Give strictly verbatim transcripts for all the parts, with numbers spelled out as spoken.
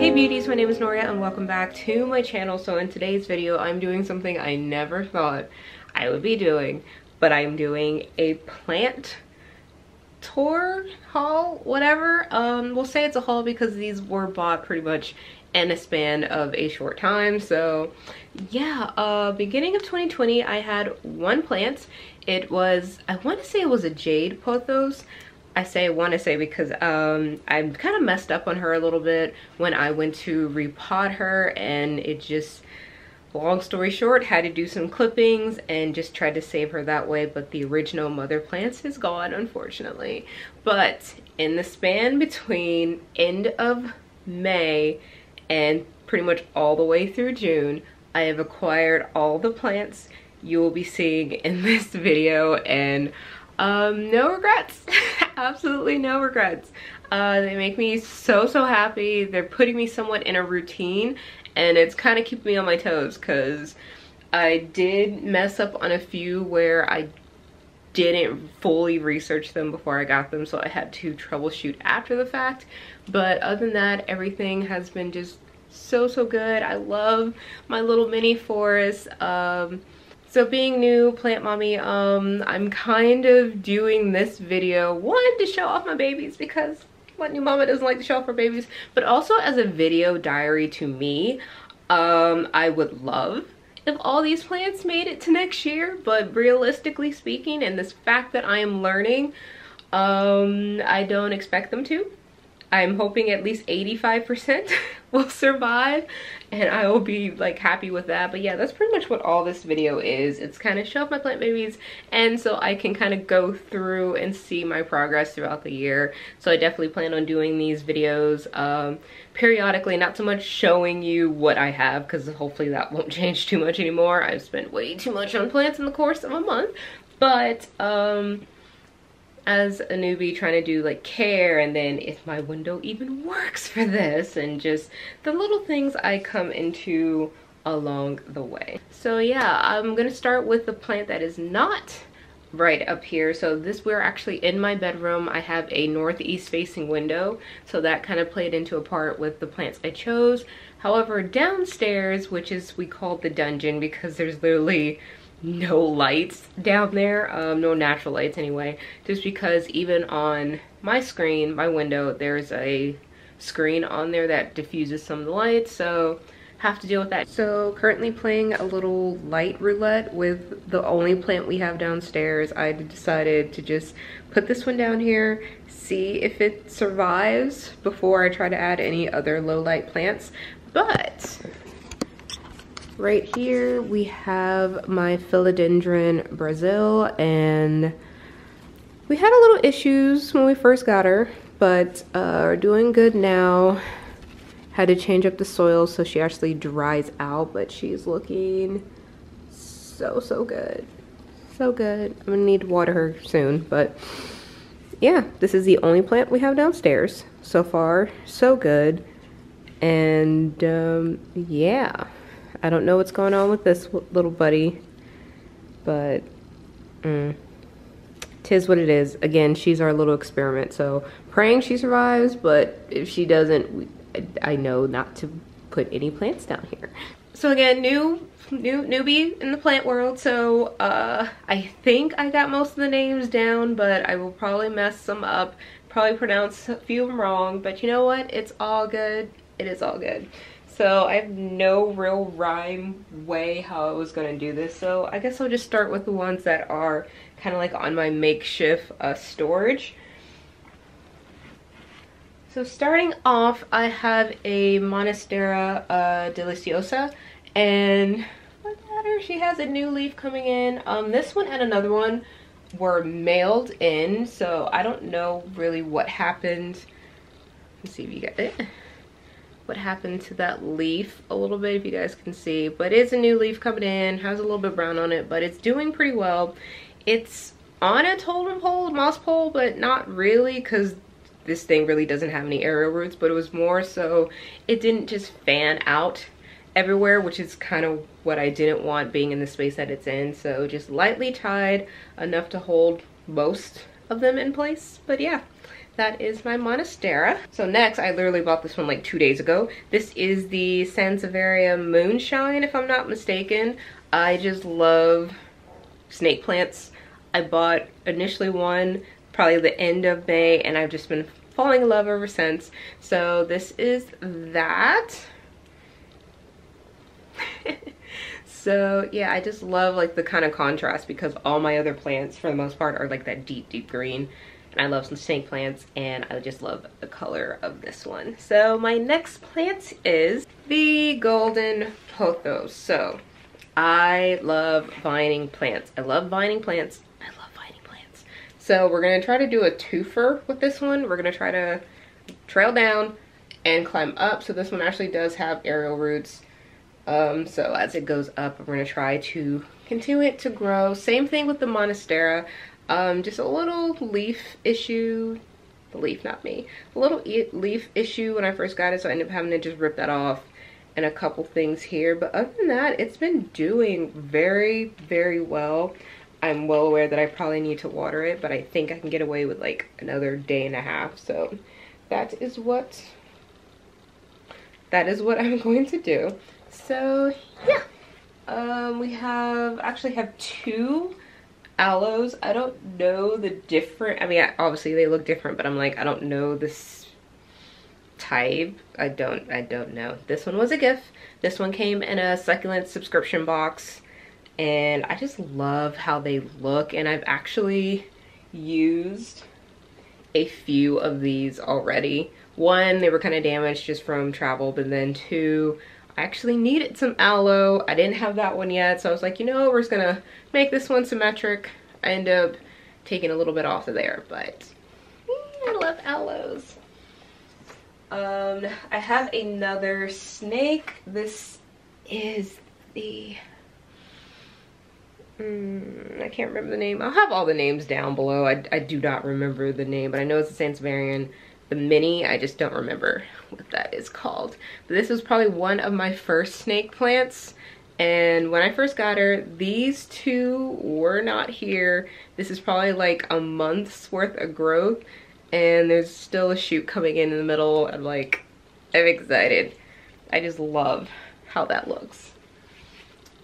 Hey beauties, my name is Noria and welcome back to my channel. So in today's video I'm doing something I never thought I would be doing, but I'm doing a plant tour haul, whatever. Um we'll say it's a haul because these were bought pretty much in a span of a short time. So yeah, uh beginning of twenty twenty I had one plant. It was, I want to say it was a jade pothos. I say want to say because um I kind of messed up on her a little bit when I went to repot her, and it just, long story short, had to do some clippings and just tried to save her that way. But the original mother plants is gone, unfortunately. But in the span between end of May and pretty much all the way through June, I have acquired all the plants you will be seeing in this video, and um no regrets. Absolutely no regrets. Uh they make me so so happy. They're putting me somewhat in a routine, and it's kind of keeping me on my toes because I did mess up on a few where I didn't fully research them before I got them, so I had to troubleshoot after the fact. But other than that, everything has been just so so good. I love my little mini forest. um So being new plant mommy, um, I'm kind of doing this video, one, to show off my babies because what new mama doesn't like to show off her babies, but also as a video diary to me. um, I would love if all these plants made it to next year, but realistically speaking, and this fact that I am learning, um, I don't expect them to. I'm hoping at least eighty-five percent will survive, and I will be like happy with that. But yeah, that's pretty much what all this video is. It's kind of show off my plant babies, and so I can kind of go through and see my progress throughout the year. So I definitely plan on doing these videos um, periodically, not so much showing you what I have, because hopefully that won't change too much anymore. I've spent way too much on plants in the course of a month, but um, as a newbie trying to do like care, and then if my window even works for this, and just the little things I come into along the way. So yeah, I'm gonna start with the plant that is not right up here. So this, we're actually in my bedroom. I have a northeast facing window, so that kind of played into a part with the plants I chose. However, downstairs, which is, we call the dungeon because there's literally no lights down there, um, no natural lights anyway, just because even on my screen, my window, there's a screen on there that diffuses some of the lights, so have to deal with that. So currently playing a little light roulette with the only plant we have downstairs. I decided to just put this one down here, see if it survives before I try to add any other low light plants. But right here we have my Philodendron Brazil, and we had a little issues when we first got her, but uh, are doing good now. Had to change up the soil so she actually dries out, but she's looking so so good, so good. I'm gonna need to water her soon, but yeah, this is the only plant we have downstairs. So far so good, and um, yeah. I don't know what's going on with this little buddy, but mm, tis what it is. Again, she's our little experiment, so praying she survives, but if she doesn't, we, I know not to put any plants down here. So again, new, new newbie in the plant world, so uh, I think I got most of the names down, but I will probably mess some up, probably pronounce a few of them wrong, but you know what? It's all good. It is all good. So I have no real rhyme way how I was gonna do this, so I guess I'll just start with the ones that are kind of like on my makeshift uh, storage. So starting off, I have a Monstera uh, Deliciosa, and look at her, she has a new leaf coming in. Um, this one and another one were mailed in, so I don't know really what happened. Let's see if you get it. What happened to that leaf a little bit, if you guys can see, but it's a new leaf coming in, has a little bit brown on it, but it's doing pretty well. It's on a totem pole, moss pole, but not really, because this thing really doesn't have any aerial roots, but it was more so it didn't just fan out everywhere, which is kind of what I didn't want being in the space that it's in. So just lightly tied enough to hold most of them in place, but yeah, that is my Monstera. So next, I literally bought this one like two days ago. This is the Sansevieria Moonshine, if I'm not mistaken. I just love snake plants. I bought initially one probably the end of May, and I've just been falling in love ever since. So this is that. So yeah, I just love like the kind of contrast, because all my other plants for the most part are like that deep, deep green. And I love some snake plants, and I just love the color of this one. So my next plant is the golden pothos. So I love vining plants. I love vining plants. I love vining plants. So we're gonna try to do a twofer with this one. We're gonna try to trail down and climb up. So this one actually does have aerial roots. Um, so as it goes up, we're gonna try to continue it to grow. Same thing with the Monstera. Um, just a little leaf issue, the leaf, not me, a little e leaf issue when I first got it, so I ended up having to just rip that off, and a couple things here. But other than that, it's been doing very, very well. I'm well aware that I probably need to water it, but I think I can get away with like another day and a half. So that is what, that is what I'm going to do. So yeah, um, we have, actually have two aloes. I don't know the different, I mean, I, obviously they look different, but I'm like, I don't know this type. I don't, I don't know. This one was a gift. This one came in a succulent subscription box, and I just love how they look. And I've actually used a few of these already. One, they were kind of damaged just from travel, but then two, I actually needed some aloe. I didn't have that one yet, so I was like, you know, we're just gonna make this one symmetric. I end up taking a little bit off of there, but mm, I love aloes. Um, I have another snake. This is the, mm, I can't remember the name. I'll have all the names down below. I, I do not remember the name, but I know it's the Sansevieria. The mini, I just don't remember what that is called. But this was probably one of my first snake plants. And when I first got her, these two were not here. This is probably like a month's worth of growth. And there's still a shoot coming in in the middle. I'm like, I'm excited. I just love how that looks.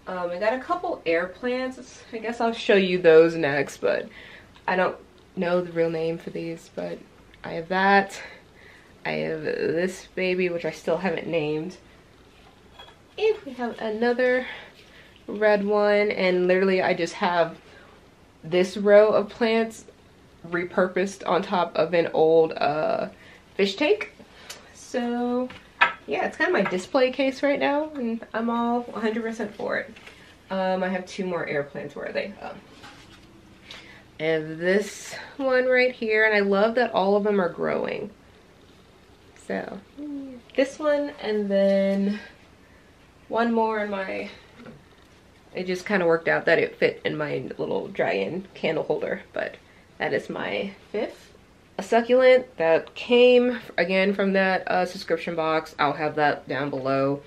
Um, I got a couple air plants. I guess I'll show you those next, but I don't know the real name for these, but I have that. I have this baby, which I still haven't named. And we have another red one. And literally, I just have this row of plants repurposed on top of an old uh, fish tank. So, yeah, it's kind of my display case right now, and I'm all one hundred percent for it. Um, I have two more air plants. Where are they? Oh. I have this one right here, and I love that all of them are growing. So this one, and then one more in my, it just kind of worked out that it fit in my little dry-in candle holder, but that is my fifth. A succulent that came, again, from that uh, subscription box. I'll have that down below.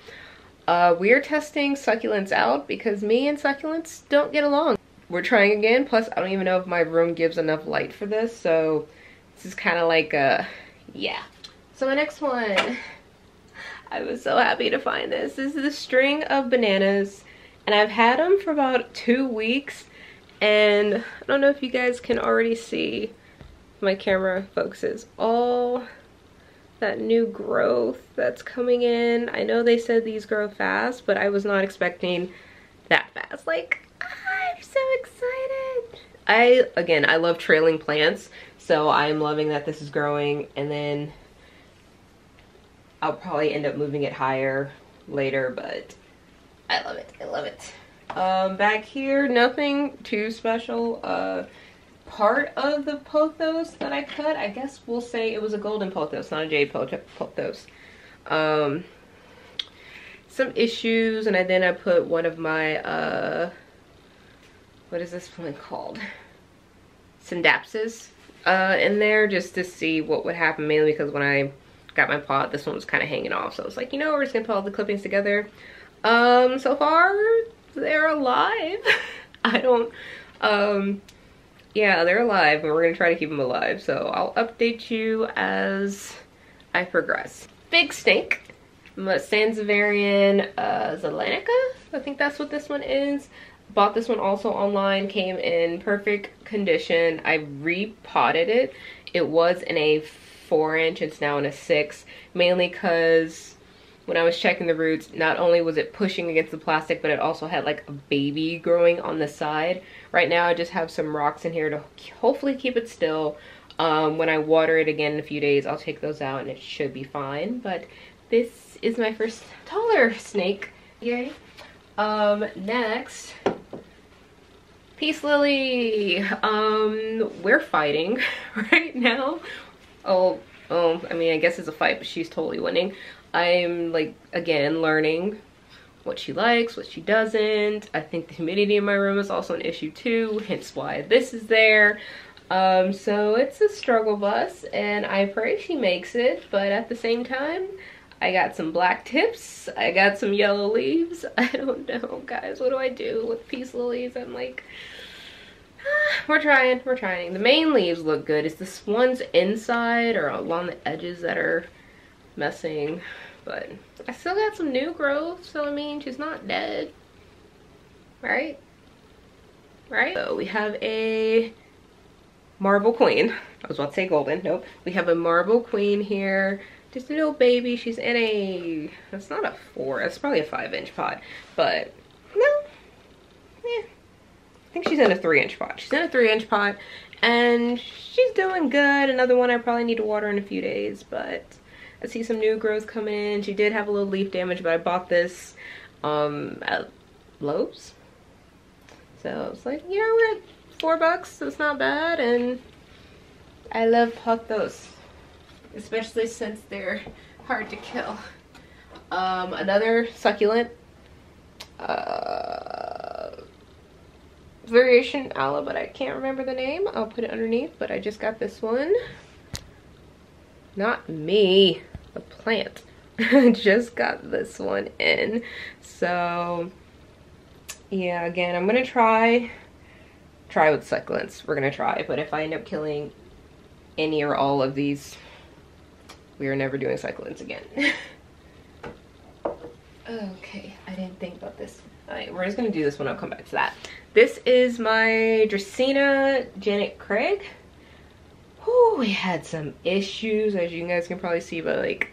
Uh, we are testing succulents out because me and succulents don't get along. We're trying again, plus I don't even know if my room gives enough light for this, so this is kind of like a, yeah. So my next one, I was so happy to find this. This is a string of bananas, and I've had them for about two weeks, and I don't know if you guys can already see, my camera focuses, all that new growth that's coming in. I know they said these grow fast, but I was not expecting that fast, like, I'm so excited. I, again, I love trailing plants, so I'm loving that this is growing, and then I'll probably end up moving it higher later, but I love it, I love it. Um, back here, nothing too special. Uh, part of the pothos that I cut, I guess we'll say it was a golden pothos, not a jade pothos. Um, some issues, and I, then I put one of my, uh, what is this plant called? Syngonium uh, in there, just to see what would happen, mainly because when I got my pot, this one was kind of hanging off. So I was like, you know, we're just gonna put all the clippings together. Um, so far, they're alive. I don't, um, Yeah, they're alive, and we're gonna try to keep them alive, so I'll update you as I progress. Big snake, Sansevieria uh, zeylanica, I think that's what this one is. Bought this one also online, came in perfect condition. I repotted it. It was in a four inch, it's now in a six, mainly because when I was checking the roots, not only was it pushing against the plastic, but it also had like a baby growing on the side. Right now I just have some rocks in here to hopefully keep it still. Um, when I water it again in a few days, I'll take those out and it should be fine. But this is my first taller snake. Yay. Um, next, peace lily. Um, we're fighting right now. Oh, oh, I mean, I guess it's a fight, but she's totally winning. I'm like, again, learning what she likes, what she doesn't. I think the humidity in my room is also an issue too, hence why this is there. Um, so it's a struggle bus, and I pray she makes it, but at the same time, I got some black tips, I got some yellow leaves. I don't know, guys, what do I do with peace lilies? I'm like, ah, we're trying, we're trying. The main leaves look good. It's this one's inside or along the edges that are messing, but I still got some new growth, so I mean, she's not dead, right? Right? So we have a marble queen. I was about to say golden, nope. We have a marble queen here, just a little baby. She's in a, it's not a four, it's probably a five inch pod, but no, yeah. I think she's in a three inch pod. She's in a three inch pod and she's doing good. Another one I probably need to water in a few days, but I see some new growth coming in. She did have a little leaf damage, but I bought this um, at Lowe's. So it's like, you know what, four bucks, so it's not bad. And I love pothos, especially since they're hard to kill. Um, another succulent, uh, variation ala, but I can't remember the name. I'll put it underneath, but I just got this one. Not me, the plant. Just got this one in. So yeah, again, I'm gonna try try with succulents. We're gonna try, but if I end up killing any or all of these, we are never doing succulents again. Okay, I didn't think about this. All right, we're just gonna do this one. I'll come back to that. This is my Dracaena Janet Craig. Ooh, we had some issues, as you guys can probably see by like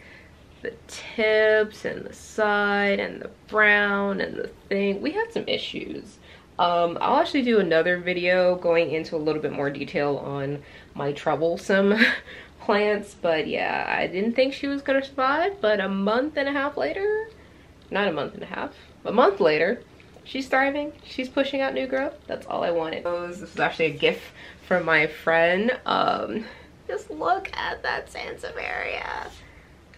the tips and the side and the brown and the thing. We had some issues. Um, I'll actually do another video going into a little bit more detail on my troublesome plants, but yeah, I didn't think she was gonna survive, but a month and a half later, not a month and a half, a month later, she's thriving, she's pushing out new growth. That's all I wanted. This is actually a gift from my friend. Um, just look at that Sansevieria.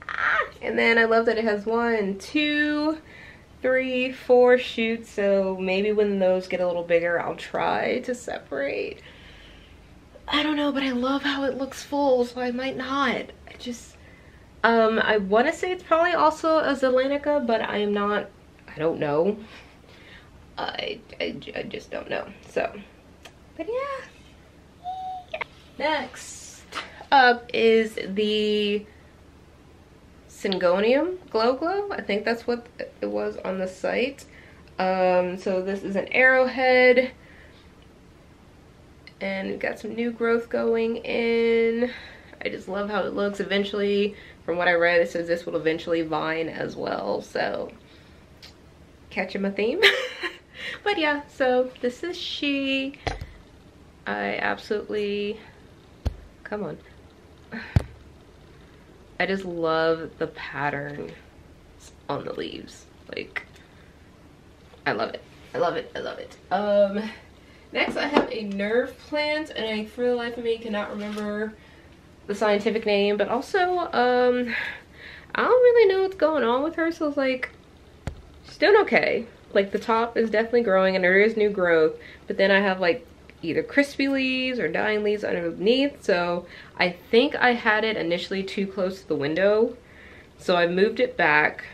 Ah! And then I love that it has one, two, three, four shoots, so maybe when those get a little bigger, I'll try to separate. I don't know, but I love how it looks full, so I might not. I just, um, I wanna say it's probably also a zeylanica, but I am not, I don't know. I, I, I just don't know, so, but yeah. Next up is the Syngonium Glow Glow. I think that's what it was on the site. Um, so this is an arrowhead, and we've got some new growth going in. I just love how it looks. Eventually, from what I read, it says this will eventually vine as well, so catching my theme. But yeah, so this is she. I absolutely, come on. I just love the pattern on the leaves. Like, I love it. I love it, I love it. Um, next I have a nerve plant, and I, for the life of me, cannot remember the scientific name, but also, um, I don't really know what's going on with her, so it's like, she's doing okay. Like the top is definitely growing and there is new growth, but then I have like either crispy leaves or dying leaves underneath. So I think I had it initially too close to the window, so I moved it back.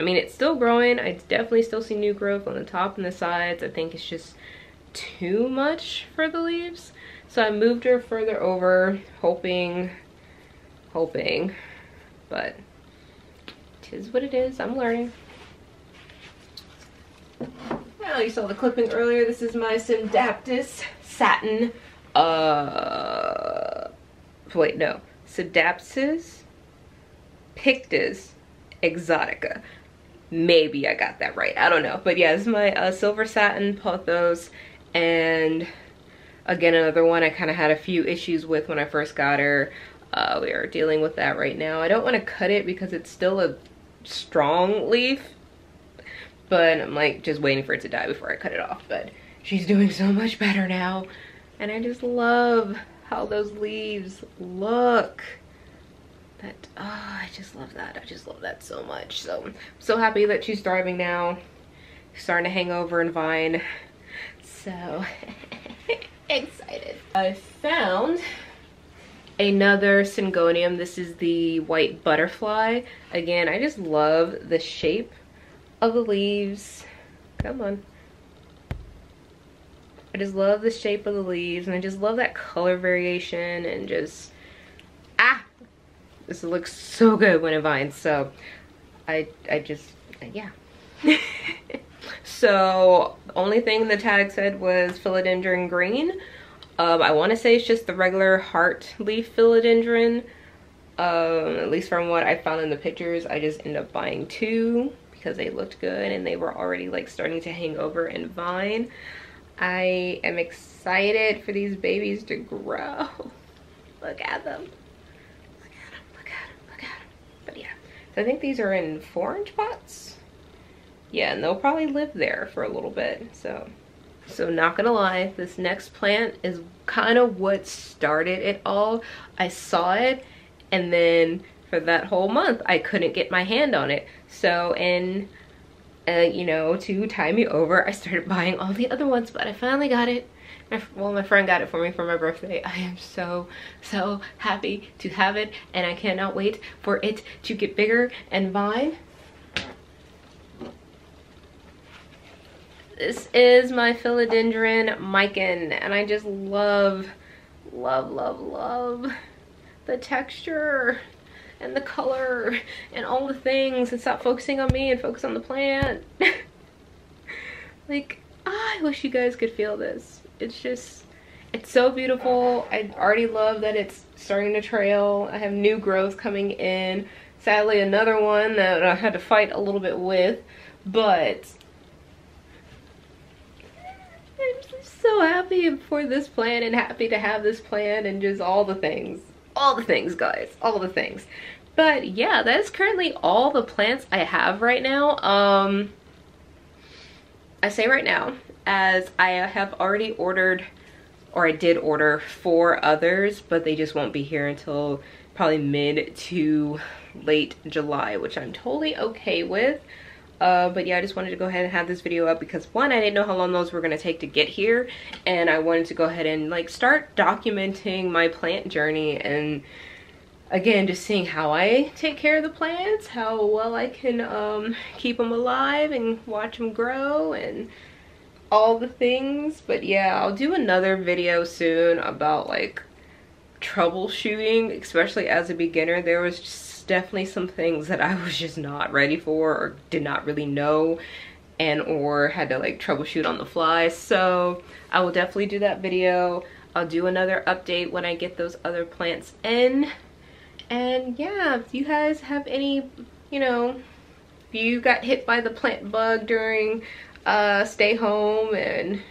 I mean, it's still growing. I definitely still see new growth on the top and the sides. I think it's just too much for the leaves. So I moved her further over, hoping, hoping, but tis what it is. I'm learning. Well, you saw the clipping earlier. This is my Syngdaptus satin, uh, wait, no, Syngdapsus pictus Exotica. Maybe I got that right, I don't know. But yeah, this is my uh, silver satin pothos, and again, another one I kind of had a few issues with when I first got her. Uh, we are dealing with that right now. I don't want to cut it because it's still a strong leaf, but I'm like just waiting for it to die before I cut it off. But she's doing so much better now, and I just love how those leaves look. That, oh, I just love that. I just love that so much. So I'm so happy that she's thriving now. She's starting to hang over and vine. So excited. I found another Syngonium. This is the white butterfly. Again, I just love the shape of the leaves. Come on. I just love the shape of the leaves, and I just love that color variation, and just, ah! This looks so good when it vines, so I, I just, yeah. So, the only thing the tag said was philodendron green. Um, I want to say it's just the regular heart leaf philodendron. Um, at least from what I found in the pictures, I just ended up buying two because they looked good and they were already like starting to hang over and vine. I am excited for these babies to grow. Look at them. I think these are in four inch pots. Yeah, and they'll probably live there for a little bit. So, so not gonna lie, this next plant is kind of what started it all. I saw it, and then for that whole month, I couldn't get my hand on it. So, and uh, you know, to tie me over, I started buying all the other ones, but I finally got it. My, well, my friend got it for me for my birthday. I am so, so happy to have it, and I cannot wait for it to get bigger and vine. This is my Philodendron Mican, and I just love, love, love, love the texture and the color and all the things, and stop focusing on me and focus on the plant. Like, oh, I wish you guys could feel this. It's just, it's so beautiful. I already love that it's starting to trail. I have new growth coming in. Sadly, another one that I had to fight a little bit with, but I'm just so happy for this plant and happy to have this plant and just all the things. All the things, guys. All the things. But yeah, that is currently all the plants I have right now. Um, I say right now, as I have already ordered, or I did order four others, but they just won't be here until probably mid to late July, which I'm totally okay with. Uh, but yeah, I just wanted to go ahead and have this video up because, one, I didn't know how long those were gonna take to get here, and I wanted to go ahead and like start documenting my plant journey, and again, just seeing how I take care of the plants, how well I can um, keep them alive and watch them grow and all the things. But yeah, I'll do another video soon about like troubleshooting, especially as a beginner. There was just definitely some things that I was just not ready for or did not really know, and or had to like troubleshoot on the fly. So I will definitely do that video. I'll do another update when I get those other plants in. And yeah, if you guys have any, you know, if you got hit by the plant bug during uh stay home, and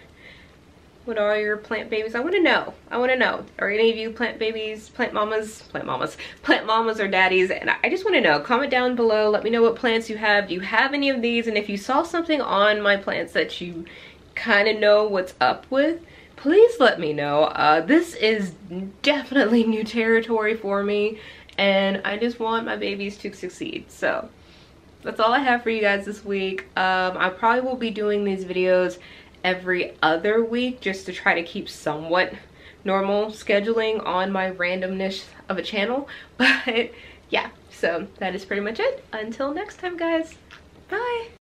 what are your plant babies? I want to know. I want to know. Are any of you plant babies, plant mamas, plant mamas, plant mamas or daddies? And I just want to know. Comment down below. Let me know what plants you have. Do you have any of these? And if you saw something on my plants that you kind of know what's up with, please let me know. Uh, this is definitely new territory for me, and I just want my babies to succeed. So that's all I have for you guys this week. Um, I probably will be doing these videos every other week just to try to keep somewhat normal scheduling on my randomness of a channel. But yeah, so that is pretty much it. Until next time, guys. Bye.